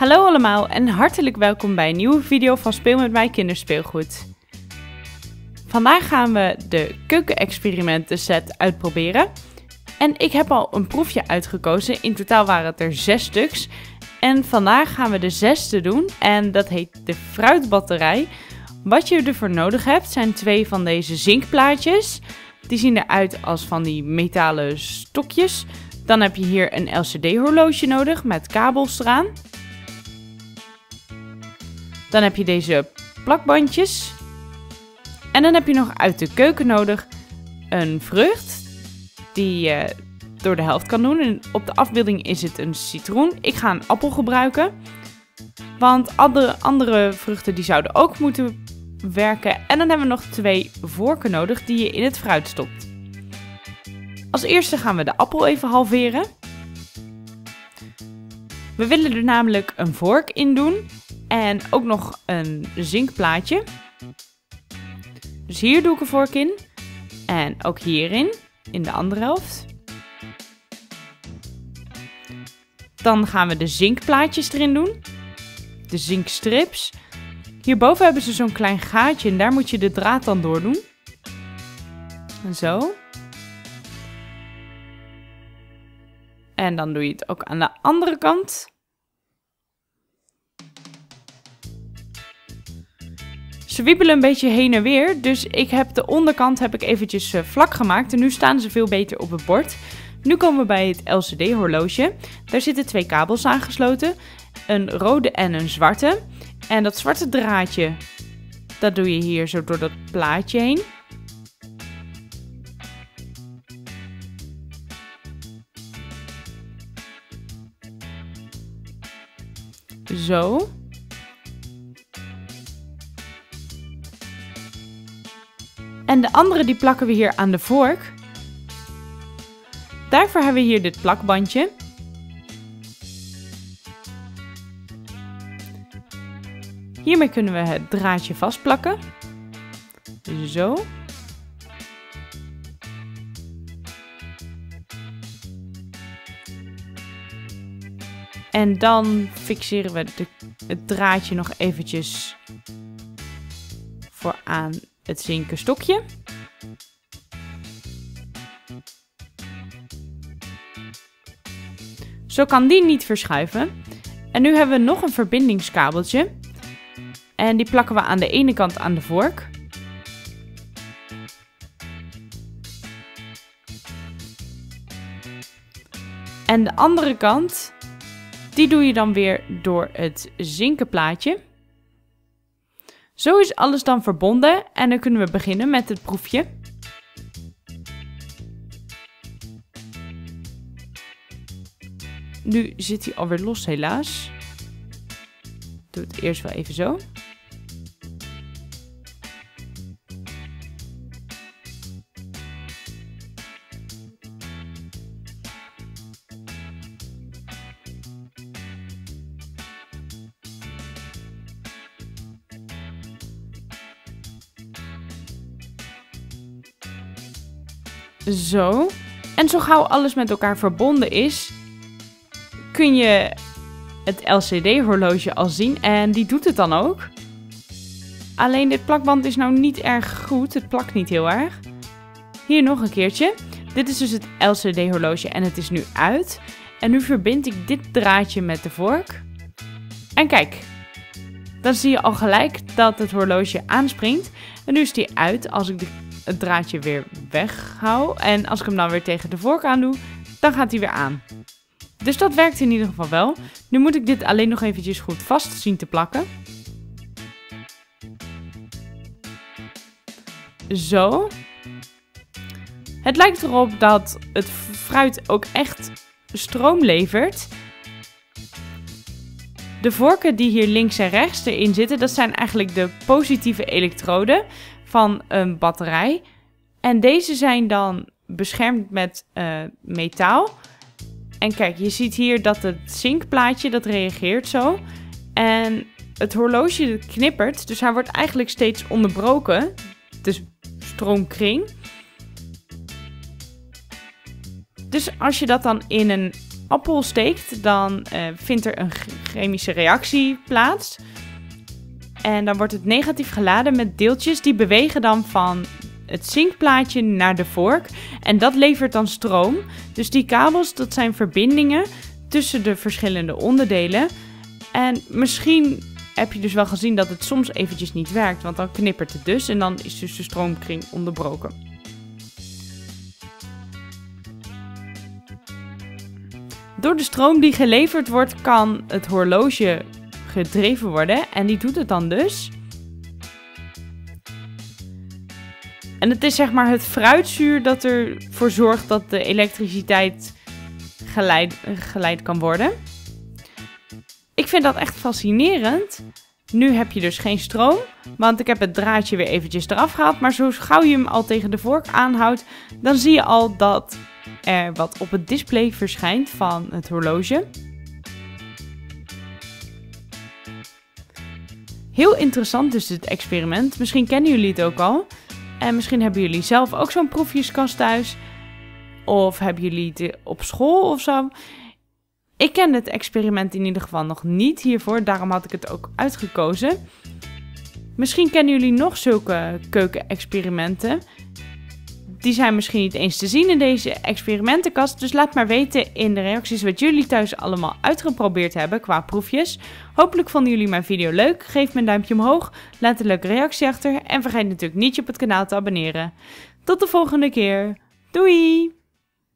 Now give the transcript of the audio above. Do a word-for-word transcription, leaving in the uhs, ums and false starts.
Hallo allemaal en hartelijk welkom bij een nieuwe video van Speel met Mij Kinderspeelgoed. Vandaag gaan we de keukenexperimenten set uitproberen. En ik heb al een proefje uitgekozen, in totaal waren het er zes stuks. En vandaag gaan we de zesde doen en dat heet de fruitbatterij. Wat je ervoor nodig hebt zijn twee van deze zinkplaatjes. Die zien eruit als van die metalen stokjes. Dan heb je hier een L C D horloge nodig met kabels eraan. Dan heb je deze plakbandjes. En dan heb je nog uit de keuken nodig een vrucht die je door de helft kan doen. En op de afbeelding is het een citroen. Ik ga een appel gebruiken. Want andere, andere vruchten die zouden ook moeten werken. En dan hebben we nog twee vorken nodig die je in het fruit stopt. Als eerste gaan we de appel even halveren. We willen er namelijk een vork in doen. En ook nog een zinkplaatje. Dus hier doe ik een vork in. En ook hierin, in de andere helft. Dan gaan we de zinkplaatjes erin doen. De zinkstrips. Hierboven hebben ze zo'n klein gaatje en daar moet je de draad dan door doen. Zo. En dan doe je het ook aan de andere kant. Ze wiebelen een beetje heen en weer, dus ik heb de onderkant heb ik eventjes vlak gemaakt en nu staan ze veel beter op het bord. Nu komen we bij het L C D horloge. Daar zitten twee kabels aangesloten, een rode en een zwarte. En dat zwarte draadje, dat doe je hier zo door dat plaatje heen. Zo. En de andere die plakken we hier aan de vork. Daarvoor hebben we hier dit plakbandje. Hiermee kunnen we het draadje vastplakken. Zo. En dan fixeren we de, het draadje nog eventjes vooraan het zinken stokje. Zo kan die niet verschuiven. En nu hebben we nog een verbindingskabeltje. En die plakken we aan de ene kant aan de vork. En de andere kant, die doe je dan weer door het zinkenplaatje. Zo is alles dan verbonden en dan kunnen we beginnen met het proefje. Nu zit hij alweer los helaas. Doe het eerst wel even zo. Zo. En zo gauw alles met elkaar verbonden is, kun je het L C D horloge al zien en die doet het dan ook. Alleen dit plakband is nou niet erg goed, het plakt niet heel erg. Hier nog een keertje. Dit is dus het L C D horloge en het is nu uit. En nu verbind ik dit draadje met de vork. En kijk, dan zie je al gelijk dat het horloge aanspringt. En nu is die uit als ik de het draadje weer weghoud. En als ik hem dan weer tegen de vork aan doe, dan gaat hij weer aan. Dus dat werkt in ieder geval wel. Nu moet ik dit alleen nog eventjes goed vast zien te plakken. Zo. Het lijkt erop dat het fruit ook echt stroom levert. De vorken die hier links en rechts erin zitten, dat zijn eigenlijk de positieve elektroden van een batterij. En deze zijn dan beschermd met uh, metaal. En kijk, je ziet hier dat het zinkplaatje, dat reageert zo. En het horloge knippert, dus hij wordt eigenlijk steeds onderbroken. Dus stroomkring. Dus als je dat dan in een appel steekt, dan uh, vindt er een chemische reactie plaats. En dan wordt het negatief geladen met deeltjes die bewegen dan van het zinkplaatje naar de vork. En dat levert dan stroom. Dus die kabels, dat zijn verbindingen tussen de verschillende onderdelen. En misschien heb je dus wel gezien dat het soms eventjes niet werkt, want dan knippert het dus en dan is dus de stroomkring onderbroken. Door de stroom die geleverd wordt kan het horloge gedreven worden en die doet het dan dus. En het is zeg maar het fruitzuur dat ervoor zorgt dat de elektriciteit geleid, geleid kan worden. Ik vind dat echt fascinerend. Nu heb je dus geen stroom, want ik heb het draadje weer eventjes eraf gehaald. Maar zo gauw je hem al tegen de vork aanhoudt, dan zie je al dat er wat op het display verschijnt van het horloge. Heel interessant is dit experiment. Misschien kennen jullie het ook al. En misschien hebben jullie zelf ook zo'n proefjeskast thuis. Of hebben jullie het op school of zo. Ik ken het experiment in ieder geval nog niet hiervoor. Daarom had ik het ook uitgekozen. Misschien kennen jullie nog zulke keukenexperimenten. Die zijn misschien niet eens te zien in deze experimentenkast. Dus laat maar weten in de reacties wat jullie thuis allemaal uitgeprobeerd hebben qua proefjes. Hopelijk vonden jullie mijn video leuk. Geef me een duimpje omhoog. Laat een leuke reactie achter. En vergeet natuurlijk niet je op het kanaal te abonneren. Tot de volgende keer. Doei!